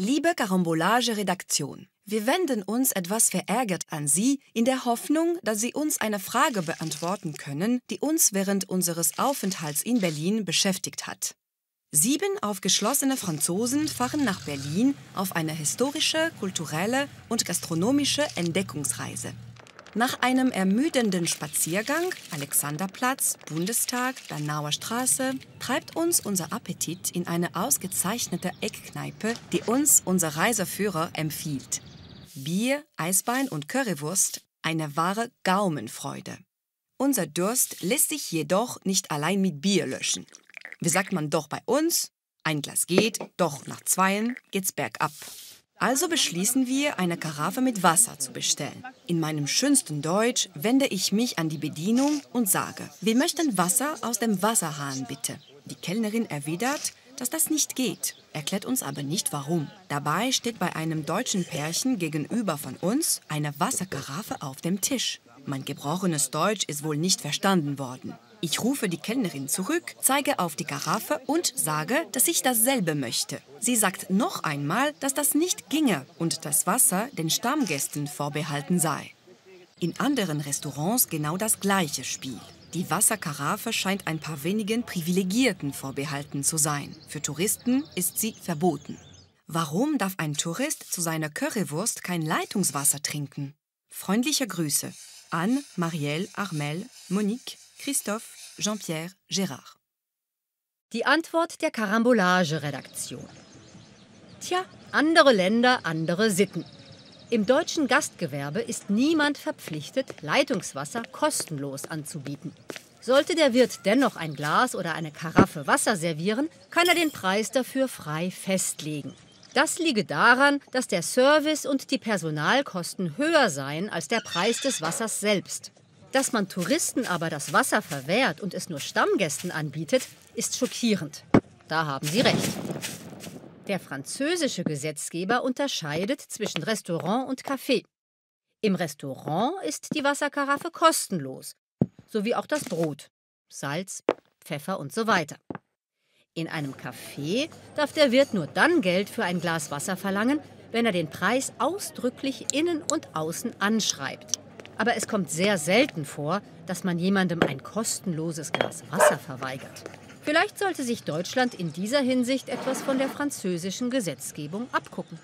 Liebe Karambolage-Redaktion, wir wenden uns etwas verärgert an Sie, in der Hoffnung, dass Sie uns eine Frage beantworten können, die uns während unseres Aufenthalts in Berlin beschäftigt hat. 7 aufgeschlossene Franzosen fahren nach Berlin auf eine historische, kulturelle und gastronomische Entdeckungsreise. Nach einem ermüdenden Spaziergang, Alexanderplatz, Bundestag, Danauer Straße, treibt uns unser Appetit in eine ausgezeichnete Eckkneipe, die uns unser Reiseführer empfiehlt. Bier, Eisbein und Currywurst, eine wahre Gaumenfreude. Unser Durst lässt sich jedoch nicht allein mit Bier löschen. Wie sagt man doch bei uns? Ein Glas geht, doch nach 2 geht's bergab. Also beschließen wir, eine Karaffe mit Wasser zu bestellen. In meinem schönsten Deutsch wende ich mich an die Bedienung und sage, wir möchten Wasser aus dem Wasserhahn, bitte. Die Kellnerin erwidert, dass das nicht geht, erklärt uns aber nicht, warum. Dabei steht bei einem deutschen Pärchen gegenüber von uns eine Wasserkaraffe auf dem Tisch. Mein gebrochenes Deutsch ist wohl nicht verstanden worden. Ich rufe die Kellnerin zurück, zeige auf die Karaffe und sage, dass ich dasselbe möchte. Sie sagt noch einmal, dass das nicht ginge und das Wasser den Stammgästen vorbehalten sei. In anderen Restaurants genau das gleiche Spiel. Die Wasserkaraffe scheint ein paar wenigen Privilegierten vorbehalten zu sein. Für Touristen ist sie verboten. Warum darf ein Tourist zu seiner Currywurst kein Leitungswasser trinken? Freundliche Grüße. Anne, Marielle, Armelle, Monique, Christophe, Jean-Pierre, Gérard. Die Antwort der Karambolage-Redaktion. Tja, andere Länder, andere Sitten. Im deutschen Gastgewerbe ist niemand verpflichtet, Leitungswasser kostenlos anzubieten. Sollte der Wirt dennoch ein Glas oder eine Karaffe Wasser servieren, kann er den Preis dafür frei festlegen. Das liege daran, dass der Service und die Personalkosten höher seien als der Preis des Wassers selbst. Dass man Touristen aber das Wasser verwehrt und es nur Stammgästen anbietet, ist schockierend. Da haben Sie recht. Der französische Gesetzgeber unterscheidet zwischen Restaurant und Café. Im Restaurant ist die Wasserkaraffe kostenlos, sowie auch das Brot, Salz, Pfeffer und so weiter. In einem Café darf der Wirt nur dann Geld für ein Glas Wasser verlangen, wenn er den Preis ausdrücklich innen und außen anschreibt. Aber es kommt sehr selten vor, dass man jemandem ein kostenloses Glas Wasser verweigert. Vielleicht sollte sich Deutschland in dieser Hinsicht etwas von der französischen Gesetzgebung abgucken.